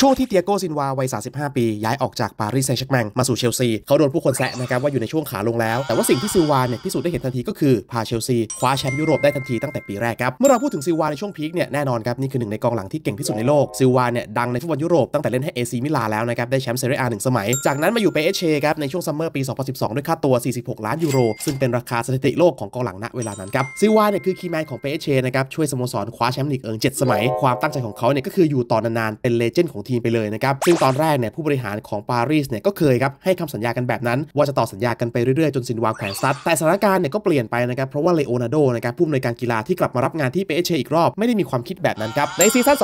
ช่วงที่เตียโกซินวาวัย35 ปีย้ายออกจากปารีสแซงต์แชร์แมงมาสู่เชลซีเขาโดนผู้คนแซะนะครับว่าอยู่ในช่วงขาลงแล้วแต่ว่าสิ่งที่ซิลวาเนี่ยพิสูจน์ได้เห็นทันทีก็คือพาเชลซีคว้าแชมป์ยุโรปได้ทันทีตั้งแต่ปีแรกครับเมื่อเราพูดถึงซิลวาในช่วงพีคเนี่ยแน่นอนครับนี่คือหนึ่งในกองหลังที่เก่งที่สุดในโลกซิลวาเนี่ยดังในฟุตบอลยุโรปตั้งแต่เล่นให้เอซีมิลานแล้วนะครับได้แชมป์เซเรียอา1สมัยจากนั้นมาอยู่เปเอสเชครับในช่วงซัมเมอร์ปี 2012 ด้วยค่าตัว 46 ล้านยูโรซึ่งเป็นราคาสถิติโลกของกองหลังณเวลานั้นครับซิลวาเนี่ยคือคีย์แมนของเปเอสเชนะครับช่วยสโมสรคว้าแชมป์ลีกเอิง7สมัยความตั้งใจของเขาเนี่ยก็คืออยู่ต่อนานๆเป็นเลเจนด์ของทีมไปเลยนะครับซึ่งตอนแรกเนี่ยผู้บริหารของปารีสเนี่ยก็เคยครับให้คำสัญญากันแบบนั้นว่าจะต่อสัญญากันไปเรื่อยๆจนซินวาแขวนสตั๊ดแต่สถานการณ์เนี่ยก็เปลี่ยนไปนะครับเพราะว่าเลโอนาร์โดนะครับผู้อำนวยการกีฬาที่กลับมารับงานที่เปเอสเชอีกรอบไม่ได้มีความคิดแบบนั้นครับในซีซั่น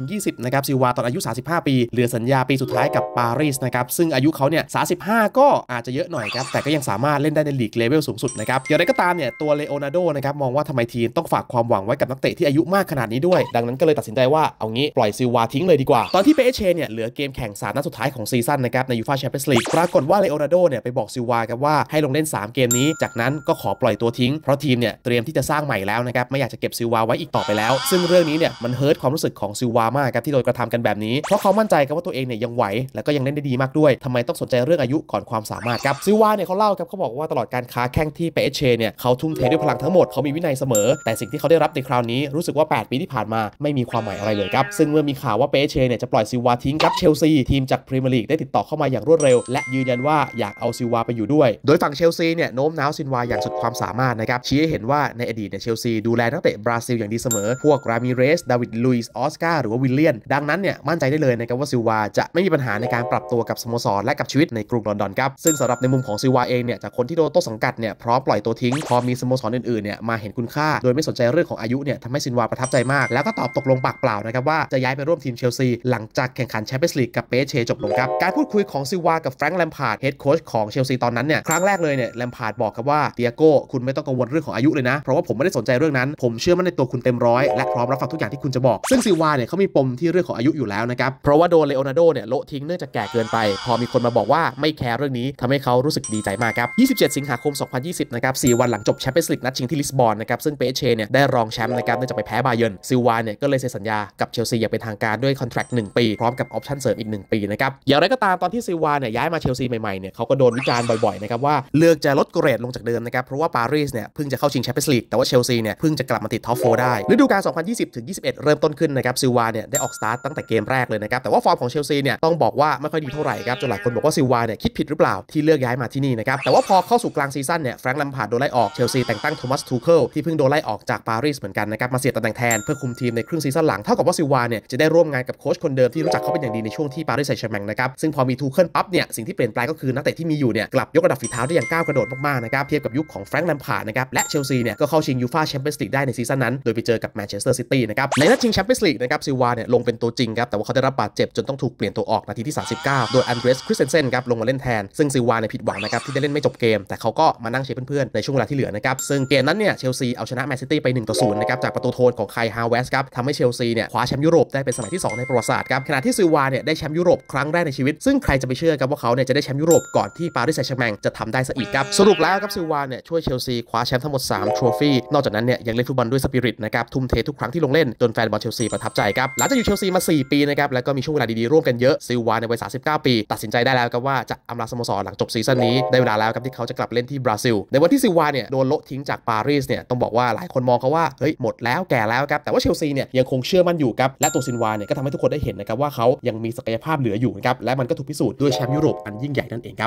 2019-20 นะครับซิลวาตอนอายุ 35 ปีเหลือสัญญาปีสุดท้ายกับปารีสนะครับซึ่งอายุเขาเนี่ย 35 ก็อาจจะเยอะหน่อยครับแต่ก็ยังสามารถเล่นได้ในลีกเลเวลสูงสุดนะครับอย่างไรก็ตามเนี่ยตัวเลโอนาร์โดนะครับมองว่าทำไมทีมต้องฝากความหวังไว้กับนักเตะที่อายุมากขนาดนี้ด้วยดังนั้นก็เลยตัดสินใจว่าเอางี้ปล่อยซิลวาทิ้งเลยดีกว่าตอนที่เปเอสเชเนี่ยเหลือเกมแข่ง3นัดสุดท้ายของซีซั่นนะครับในยูฟ่าแชมเปี้ยนส์ลีกปรากฏว่าเลโอนาร์โดเนี่ยไปบอกซิลวาครับว่าให้ลงเล่น3เกมนี้จากนั้นก็ขอปล่อยตัวทิ้งเพราะทีมเนี่ยเตรียมที่จะสร้างใหม่แล้วนะครับไม่อยากจะเก็บซิลวาไว้อีกต่อไปแล้วซึ่งเรื่องนี้เนี่ยมันเฮิร์ตความรู้สึกของซิลวามากครับที่โดนกระทำกันแบบนี้เพราะเขามั่นใจครับว่าตัวเองเนี่ยยังไหวแล้วก็ยังเล่นได้ดีมากด้วยทำไมต้องสนใจเรื่องอายุก่อนความสามารถครับซิลวาเนี่ยเขาเล่าครับเขาบอกว่าตลอดการค้าแข้งที่เปเอสเชเนี่ยเขาทุ่มเทด้วยพลังทั้งหมดเขามีวินัยเสมอแต่สิ่งที่เขาได้รับในคราวนี้รู้สึกว่า8ปีที่ผ่านมาไม่มีความหมายอะไรเลยครับซึ่งเมื่อมีข่าวว่าเปเอสเชเนี่ยจะปล่อยซิลวาทิ้งกับเชลซีทีมจากพรีเมียร์ลีกได้ติดต่อเข้ามาอย่างรวดเร็วและยืนยันว่าอยากเอาซิลวาไปอยู่ด้วยโดยฝั่งเชลซีเนี่ยโน้มน้าวซิลวาอย่างสุดความสามารถนะครับชี้ให้เห็นว่าในอดีตเนี่ยเชลซีดูแลนักเตะบราซิลอย่างดีเสมอพวกรามิเรสดาวิดลุยส์ออสการ์หรือว่าวิลเลียนดังนั้นเนี่ยมั่นใจได้เลยนะครับว่าซิลวาจะไม่มีปัญหาในการปรับตัวกับสโมสรและกับชีวิตในกรุงลอนดอนครับซึ่งสำหรับในมุมของซิลวาเองเนี่ยจากคนที่โดนต้นสังกัดเนี่ยพร้อมปล่อยตัวทิ้งพอมีสโมสรอื่นๆเนี่ยมาเห็นคุณค่าโดยไม่สนใจเรื่องของอายุเนี่ยทำให้ซิลวาประทับใจมากแล้วก็ตอบตกลงปากเปล่านะครับว่าจะย้ายไปร่วมทีมเชลซีหลังจากแข่งขันแชมเปี้ยนส์ลีกกับเปเอสเชจบลงครับการพูดคุยของซิลวากับแฟรงค์แลมพาร์ดเฮดโค้ชของเชลซีตอนนั้นเนี่ยครั้งแรกเลยเนี่ยแลมพาร์ดบอกครับว่าเตียโก้คุณไม่ต้องกังวลเรื่องของอายุเลยนะเพราะว่าผมไม่ได้สนใจเรื่องนั้นผมเชื่อมั่นในตัวคุณเต็มร้อยและพร้อมรับฟังทุกอย่างที่คุณจะบอกซึ่งซิลวาเนี่ยเขามีปมที่เรื่องของอายุอยู่แล้วนะครับเพราะว่าโดนเลโอนาร์โดเนี่ยโละทิ้งเนื่องจากแก่เกินไปพอมีคนมาบอกว่าไม่แคร์เรื่องนี้ทำให้เขารู้สึกดีใจมากครับ27 สิงหาคม 2020 นะครับ 4 วันหลังจบแชมเปี้ยนส์ลีกนัดชิงที่ลิสบอนนะครับซึ่งเปเอสเชเนี่ยได้รองแชมป์นะครับเนื่องจากไปแพ้บาเยิร์นซิลวาเนี่ยก็เลยเซ็นสัญญากับเชลซีอย่างเป็นทางการด้วยคอนแทรค 1 ปีพร้อมกับออปชั่นเสริมอีก 1 ปีนะครับอย่างไรก็ตามตอนที่ซิลวาเนี่ยย้ายมาเชลซีใหม่ๆเนี่ยเขาก็โดนวิจารณ์บ่อยๆนะครับว่าเลือกจะลดเกรดลงจากเดิมนะครับเพราะว่าปารีสเนี่ยเพิ่งจะเข้าชิงแชมเปี้ยนส์ลีกแต่ว่าเชลซีเนี่ยเพิ่งจะกลับมาติดท็อป 4 ได้ฤดูกาล 2020-21 เริ่มต้นขึ้นนะครับซิลวาเนี่ยได้ออกสตาร์ทตั้งแต่เกมแรกเลยนะครับแต่ว่าฟอร์มของเชลซีเนี่ยต้องบอกว่าไม่ค่อยดีเท่าไหร่ครับจนหลายคนบอกว่าซิลวาเนี่ยคิดผิดหรือเปล่าที่เลือกย้ายมาที่นี่นะครับแต่ว่าพอเข้าสู่กลางซีซั่นเนี่ยแฟรงค์แลมพาร์ดโดนไล่ออกเชลซีแต่งตั้งโทมัสทูเคิลที่เพิ่งโดนไล่ออกจากปารีสเหมือนกันนะครับมาเสียบตำแหน่งแทนเพื่อคุมทีมในครึ่งซีซั่นหลังเท่ากับว่าซิลวาเนี่ยจะได้ร่วมงานกับโค้ชคนเดิมที่รู้จักเขาเป็นอย่างดีในช่วงที่ปารีสแซงต์แชร์แมงนะครับซึ่งพอมีทูเคิลปั๊บเนี่ยสิ่งที่เปลี่ยนแปลงก็คือนักเตะที่มีอยู่เนี่ยกลับยกระดับฝีเท้าได้อย่างก้าวกระโดดมากๆนะครับเทียบกับยุคของแฟรงค์แลมพาร์ดนะครับและเชลซีเนี่ยก็เข้าชิงยูฟ่าแชมเปี้ยนส์ลีกได้ในซีซั่นนั้นโดยไปเจอกับแมนเชสเตอร์ซิตี้นะครับในนัดชิงแชมเปี้ยนส์ลีกนะครับซิลวาเนี่ยลงเป็นตัวจริงครับแต่ว่าเขาได้รับบาดเจ็บจนต้องถูกเปลี่ยนตัวออกนาทีที่39โดยอันเดรสคริสเซนเซนครับลงมาเล่นแทนซึ่งซิลวาเนี่ยผิดหวังนะครับที่ได้เล่นไม่จบเกมแต่เขาก็มานั่งเชียร์เพื่อนๆในช่วงเวลาที่เหลือนะครับซึ่งเกมนั้นเนี่ยเชลซีเอาชนะแมนซิตี้ไป 1-0 นะครับจากประตูโทนของไคล์ฮาวเวสครับทำให้เชลซีเนี่ยคว้าแชมป์ยุโรปได้เป็นสมัยที่2ในประวัติศาสตร์ครับขณะที่ซิลวาเนี่ยได้แชมป์ยุโรปครั้งแรกในชีวิตซึ่งใครจะไปเชื่อครับว่าเขาเนี่ยจะได้แชมป์ยุโรปก่อนที่ปารีสแซงต์แชร์แมงจะทำได้ซะอีกครับสรุปแล้วครับซิลวาเนี่ยช่วยเชลซีคว้าแชมป์ทั้งหมด3ทรอฟี่นอกจากนั้นเนี่ยยังเล่นฟุตบอลด้วยสปิริตนะครับทุ่มเททุกครั้งที่ลงเล่นจนแฟนบอลเชลซีประทับใจครับหลังจากอยู่เชลซีมา4ปีนะครับแล้วก็มีช่วงเวลาดีๆร่วมกันเยอะซิลวาในวัย39 ปีตัดสินใจได้แล้วครับว่าจะอำลาสโมสรหลังจบซีซั่นนี้ได้เวลาแล้วครับที่เขาจะกลับเล่นที่บราซิลในวันที่ซิลวาเนี่ยโดนโละทิ้งจากปารีสเนี่ยต้องบอกว่าหลายคนมองเขาว่าเฮ้ยหมดแล้วแก่แล้วครับแต่ว่าเชลซีเนี่ยยังคงเชื่อมั่นอยู่ครับและตัวซิลวาเนี่ยก็ทำให้ทุกคนได้เห็นนะครับว่าเขายังมีศักยภาพเหลืออยู่นะครับและมันก็ถูกพิสูจน์ด้วยแชมป์ยุโรปอันยิ่งใหญ่นั่นเองครับ